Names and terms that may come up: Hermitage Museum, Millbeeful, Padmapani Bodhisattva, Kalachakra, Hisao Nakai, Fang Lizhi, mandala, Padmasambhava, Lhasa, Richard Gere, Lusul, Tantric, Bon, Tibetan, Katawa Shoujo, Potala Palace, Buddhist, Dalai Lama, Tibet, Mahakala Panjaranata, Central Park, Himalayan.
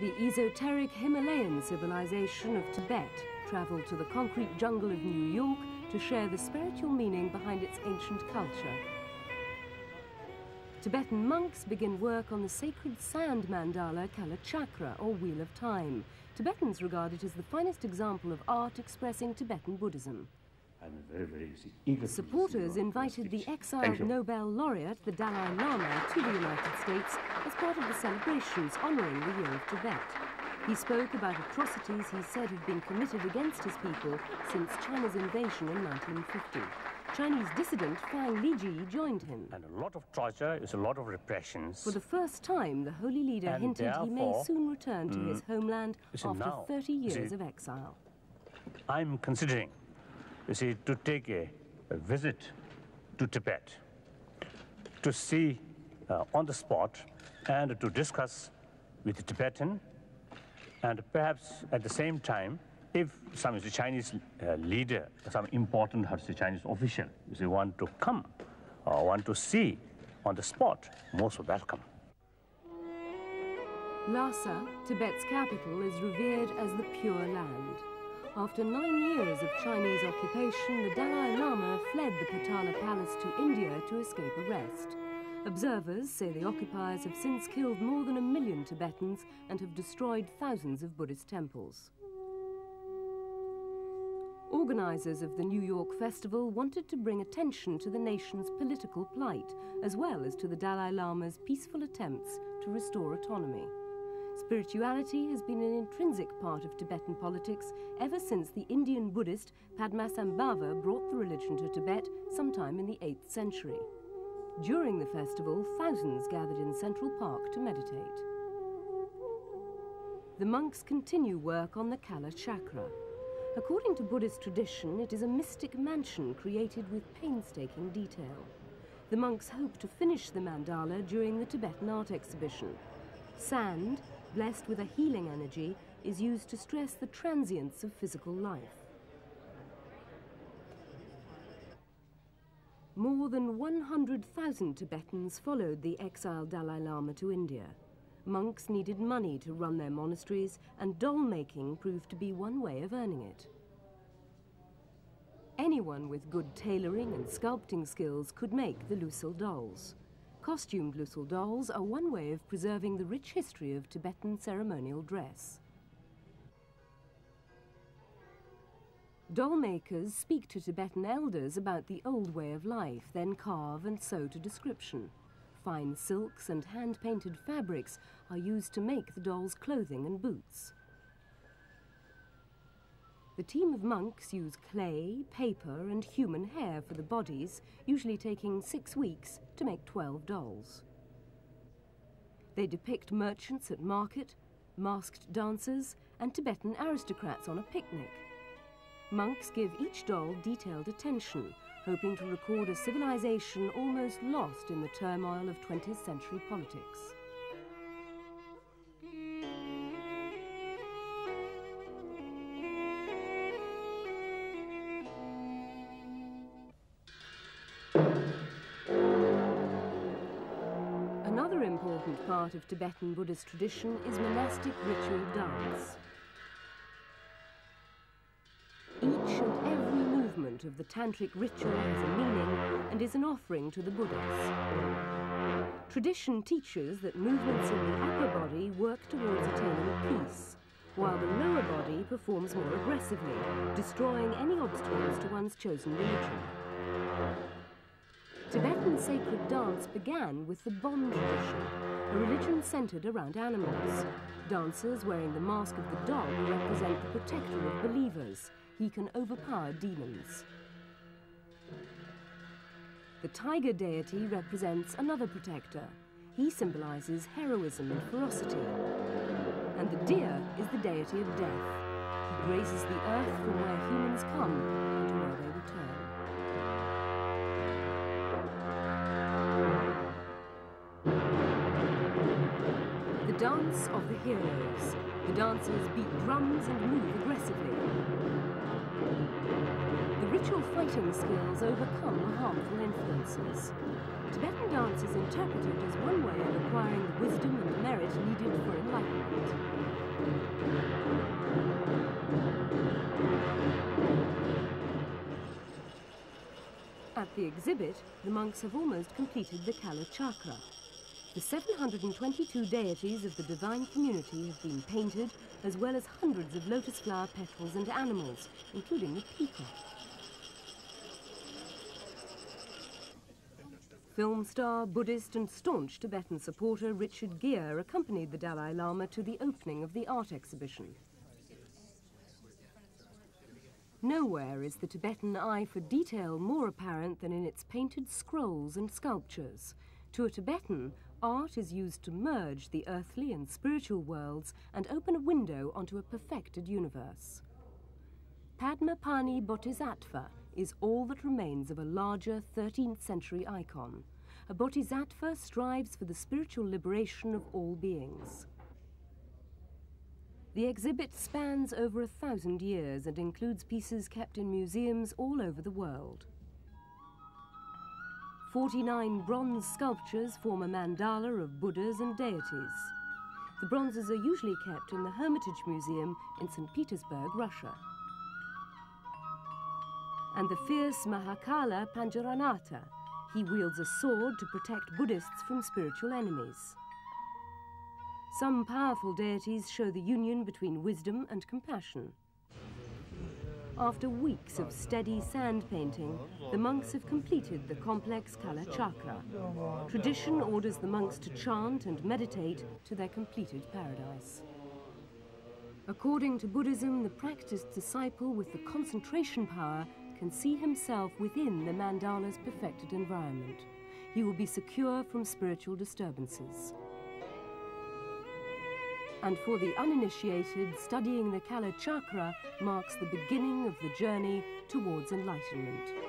the esoteric Himalayan civilization of Tibet traveled to the concrete jungle of New York to share the spiritual meaning behind its ancient culture. Tibetan monks begin work on the sacred sand mandala Kalachakra, or Wheel of Time. Tibetans regard it as the finest example of art expressing Tibetan Buddhism. Supporters invited the exiled Nobel laureate, the Dalai Lama, to the United States as part of the celebrations honoring the Year of Tibet. He spoke about atrocities he said had been committed against his people since China's invasion in 1950. Chinese dissident Fang Lizhi joined him. And a lot of torture is a lot of repressions. For the first time, the holy leader hinted he may soon return to his homeland after 30 years of exile. I'm considering, to take a visit to Tibet, to see on the spot and to discuss with the Tibetan, and perhaps at the same time, if some Chinese leader, some important Chinese official, want to come or want to see on the spot, most welcome. Lhasa, Tibet's capital, is revered as the Pure Land. After 9 years of Chinese occupation, the Dalai Lama fled the Potala Palace to India to escape arrest. Observers say the occupiers have since killed more than 1 million Tibetans and have destroyed thousands of Buddhist temples. Organizers of the New York Festival wanted to bring attention to the nation's political plight, as well as to the Dalai Lama's peaceful attempts to restore autonomy. Spirituality has been an intrinsic part of Tibetan politics ever since the Indian Buddhist Padmasambhava brought the religion to Tibet sometime in the 8th century. During the festival, thousands gathered in Central Park to meditate. The monks continue work on the Kalachakra. According to Buddhist tradition, it is a mystic mansion created with painstaking detail. The monks hope to finish the mandala during the Tibetan art exhibition. Sand, blessed with a healing energy, is used to stress the transience of physical life. More than 100,000 Tibetans followed the exiled Dalai Lama to India. Monks needed money to run their monasteries, and doll-making proved to be one way of earning it. Anyone with good tailoring and sculpting skills could make the Lusul dolls. Costumed Lusul dolls are one way of preserving the rich history of Tibetan ceremonial dress. Doll makers speak to Tibetan elders about the old way of life, then carve and sew to description. Fine silks and hand-painted fabrics are used to make the dolls' clothing and boots. The team of monks use clay, paper and human hair for the bodies, usually taking 6 weeks to make 12 dolls. They depict merchants at market, masked dancers and Tibetan aristocrats on a picnic. Monks give each doll detailed attention, hoping to record a civilization almost lost in the turmoil of 20th century politics. Another important part of Tibetan Buddhist tradition is monastic ritual dance. Each and every movement of the Tantric ritual has a meaning and is an offering to the Buddhas. Tradition teaches that movements in the upper body work towards attaining peace, while the lower body performs more aggressively, destroying any obstacles to one's chosen religion. Tibetan sacred dance began with the Bon tradition, a religion centered around animals. Dancers wearing the mask of the dog represent the protector of believers. He can overpower demons. The tiger deity represents another protector. He symbolizes heroism and ferocity. And the deer is the deity of death. He graces the earth from where humans come and to where they return. The dance of the heroes. The dancers beat drums and move aggressively. The ritual fighting skills overcome the harmful influences. Tibetan dance is interpreted as one way of acquiring the wisdom and merit needed for enlightenment. the exhibit, the monks have almost completed the Kalachakra. The 722 deities of the divine community have been painted, as well as hundreds of lotus flower petals and animals, including the peacock. Film star, Buddhist and staunch Tibetan supporter Richard Gere accompanied the Dalai Lama to the opening of the art exhibition. Nowhere is the Tibetan eye for detail more apparent than in its painted scrolls and sculptures. To a Tibetan, art is used to merge the earthly and spiritual worlds and open a window onto a perfected universe. Padmapani Bodhisattva is all that remains of a larger 13th century icon. A bodhisattva strives for the spiritual liberation of all beings. The exhibit spans over 1,000 years and includes pieces kept in museums all over the world. 49 bronze sculptures form a mandala of Buddhas and deities. The bronzes are usually kept in the Hermitage Museum in St. Petersburg, Russia. And the fierce Mahakala Panjaranata. He wields a sword to protect Buddhists from spiritual enemies. Some powerful deities show the union between wisdom and compassion. After weeks of steady sand painting, the monks have completed the complex Kalachakra. Tradition orders the monks to chant and meditate to their completed paradise. According to Buddhism, the practiced disciple with the concentration power can see himself within the mandala's perfected environment. He will be secure from spiritual disturbances. And for the uninitiated, studying the Kalachakra marks the beginning of the journey towards enlightenment.